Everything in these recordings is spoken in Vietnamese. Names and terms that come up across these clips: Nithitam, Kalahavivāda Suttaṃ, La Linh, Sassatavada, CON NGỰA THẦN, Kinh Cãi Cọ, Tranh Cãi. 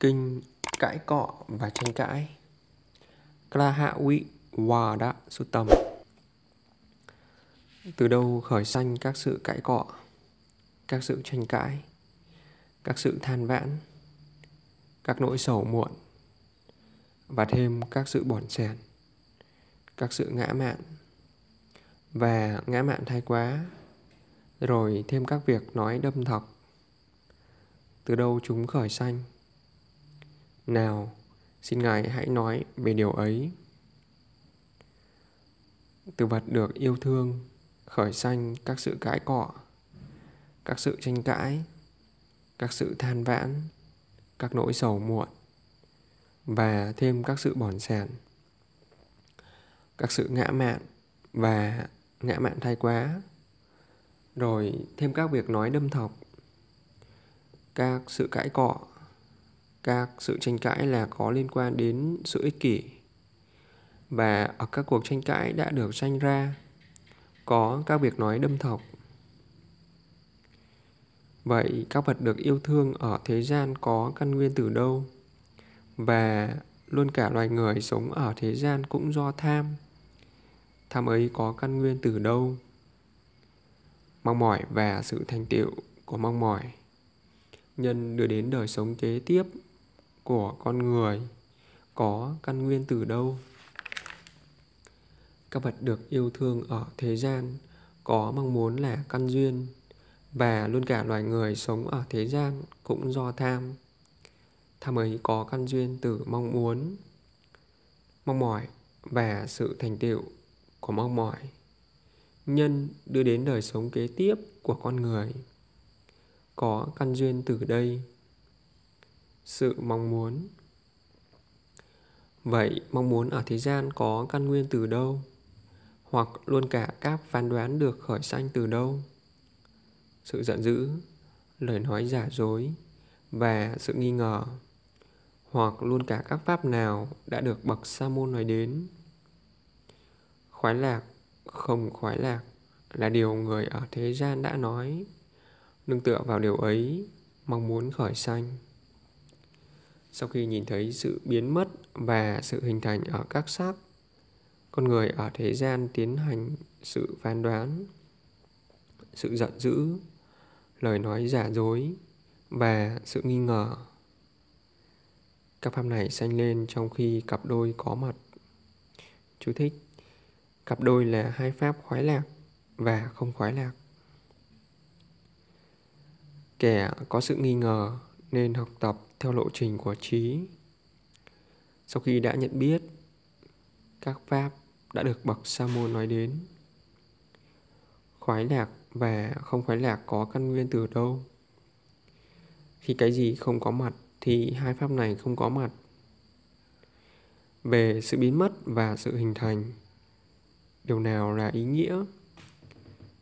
Kinh Cãi Cọ và Tranh Cãi. Kalahavivāda Suttaṃ. Từ đâu khởi sanh các sự cãi cọ, các sự tranh cãi, các sự than vãn, các nỗi sầu muộn, và thêm các sự bỏn xẻn, các sự ngã mạn, và ngã mạn thái quá, rồi thêm các việc nói đâm thọc. Từ đâu chúng khởi sanh? Nào, xin Ngài hãy nói về điều ấy. Từ vật được yêu thương khởi sanh các sự cãi cọ, các sự tranh cãi, các sự than vãn, các nỗi sầu muộn, và thêm các sự bỏn xẻn, các sự ngã mạn và ngã mạn thái quá, rồi thêm các việc nói đâm thọc. Các sự cãi cọ, các sự tranh cãi là có liên quan đến sự ích kỷ, và ở các cuộc tranh cãi đã được sanh ra có các việc nói đâm thọc. Vậy các vật được yêu thương ở thế gian có căn nguyên từ đâu? Và luôn cả loài người sống ở thế gian cũng do tham. Tham ấy có căn nguyên từ đâu? Mong mỏi và sự thành tựu của mong mỏi, nhân đưa đến đời sống kế tiếp của con người, có căn nguyên từ đâu? Các vật được yêu thương ở thế gian có mong muốn là căn duyên, và luôn cả loài người sống ở thế gian cũng do tham. Tham ấy có căn duyên từ mong muốn, mong mỏi và sự thành tựu của mong mỏi, nhân đưa đến đời sống kế tiếp của con người, có căn duyên từ đây, sự mong muốn. Vậy mong muốn ở thế gian có căn nguyên từ đâu? Hoặc luôn cả các phán đoán được khởi sanh từ đâu? Sự giận dữ, lời nói giả dối và sự nghi ngờ, hoặc luôn cả các pháp nào đã được bậc sa môn nói đến. Khoái lạc, không khoái lạc là điều người ở thế gian đã nói, nương tựa vào điều ấy mong muốn khởi sanh. Sau khi nhìn thấy sự biến mất và sự hình thành ở các sắc, con người ở thế gian tiến hành sự phán đoán, sự giận dữ, lời nói giả dối và sự nghi ngờ. Các pháp này sanh lên trong khi cặp đôi có mặt. Chú thích: cặp đôi là hai pháp khoái lạc và không khoái lạc. Kẻ có sự nghi ngờ nên học tập theo lộ trình của trí. Sau khi đã nhận biết các pháp đã được bậc sa môn nói đến, khoái lạc và không khoái lạc có căn nguyên từ đâu? Khi cái gì không có mặt thì hai pháp này không có mặt. Về sự biến mất và sự hình thành, điều nào là ý nghĩa?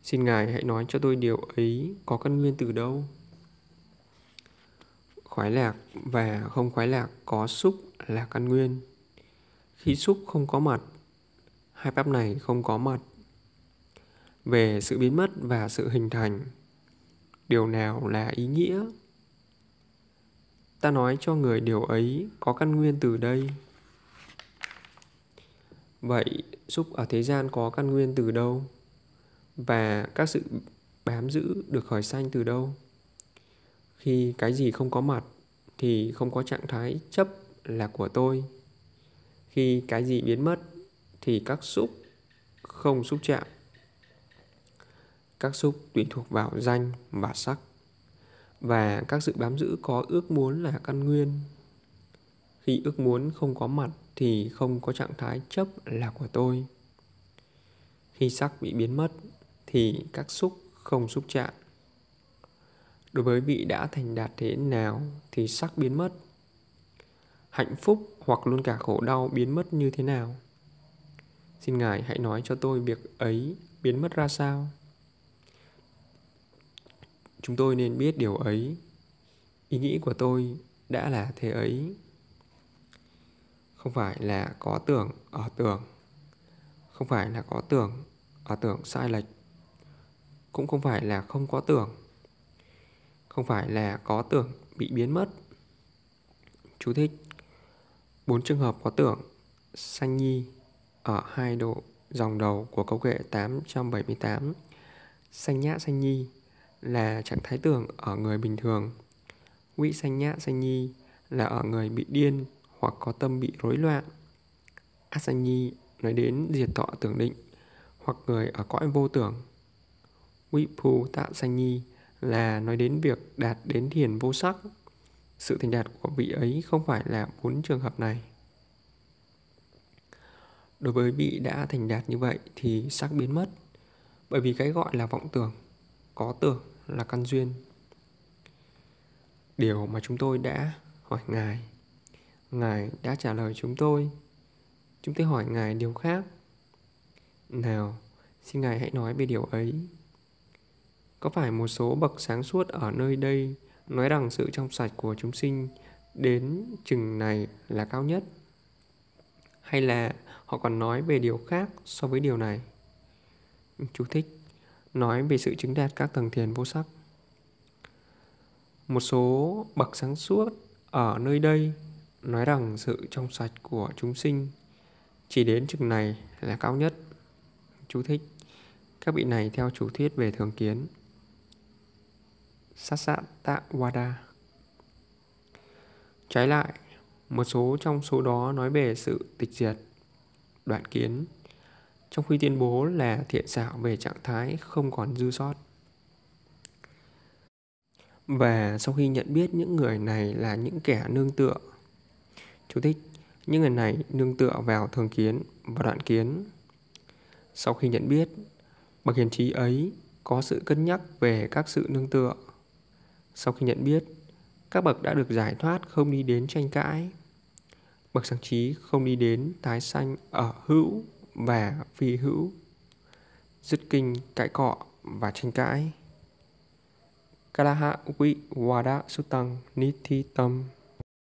Xin Ngài hãy nói cho tôi điều ấy có căn nguyên từ đâu? Khoái lạc và không khoái lạc có xúc là căn nguyên. Khi xúc không có mặt, hai pháp này không có mặt. Về sự biến mất và sự hình thành, điều nào là ý nghĩa? Ta nói cho người điều ấy có căn nguyên từ đây. Vậy xúc ở thế gian có căn nguyên từ đâu? Và các sự bám giữ được khởi sanh từ đâu? Khi cái gì không có mặt thì không có trạng thái chấp là của tôi. Khi cái gì biến mất thì các xúc không xúc chạm. Các xúc tùy thuộc vào danh và sắc, và các sự bám giữ có ước muốn là căn nguyên. Khi ước muốn không có mặt thì không có trạng thái chấp là của tôi. Khi sắc bị biến mất thì các xúc không xúc chạm. Đối với vị đã thành đạt thế nào thì sắc biến mất? Hạnh phúc hoặc luôn cả khổ đau biến mất như thế nào? Xin Ngài hãy nói cho tôi việc ấy biến mất ra sao? Chúng tôi nên biết điều ấy. Ý nghĩ của tôi đã là thế ấy. Không phải là có tưởng ở tưởng, không phải là có tưởng ở tưởng sai lệch, cũng không phải là không có tưởng, không phải là có tưởng bị biến mất, Chú thích: 4 trường hợp có tưởng sanh nhi ở hai độ dòng đầu của câu kệ 878. Sanh nhã sanh nhi là trạng thái tưởng ở người bình thường. Vị sanh nhã sanh nhi là ở người bị điên hoặc có tâm bị rối loạn. Asanh nhi nói đến diệt thọ tưởng định hoặc người ở cõi vô tưởng. Viphu tạ sanh nhi là nói đến việc đạt đến thiền vô sắc. Sự thành đạt của vị ấy không phải là 4 trường hợp này. Đối với vị đã thành đạt như vậy thì sắc biến mất, bởi vì cái gọi là vọng tưởng, có tưởng là căn duyên. Điều mà chúng tôi đã hỏi Ngài, Ngài đã trả lời chúng tôi. Chúng tôi hỏi Ngài điều khác. Nào, xin Ngài hãy nói về điều ấy. Có phải một số bậc sáng suốt ở nơi đây nói rằng sự trong sạch của chúng sinh đến chừng này là cao nhất? Hay là họ còn nói về điều khác so với điều này? Chú thích: nói về sự chứng đạt các tầng thiền vô sắc. Một số bậc sáng suốt ở nơi đây nói rằng sự trong sạch của chúng sinh chỉ đến chừng này là cao nhất. Chú thích: các vị này theo chủ thuyết về thường kiến. Sassatavada. Trái lại, một số trong số đó nói về sự tịch diệt, đoạn kiến, trong khi tuyên bố là thiện xảo về trạng thái không còn dư sót. Và sau khi nhận biết những người này là những kẻ nương tựa. Chú thích: những người này nương tựa vào thường kiến và đoạn kiến. Sau khi nhận biết, bậc hiền trí ấy có sự cân nhắc về các sự nương tựa. Sau khi nhận biết, các bậc đã được giải thoát không đi đến tranh cãi. Bậc sáng trí không đi đến tái sanh ở hữu và phi hữu, dứt kinh cãi cọ và tranh cãi. Kalahavivāda Suttaṃ Nithitam.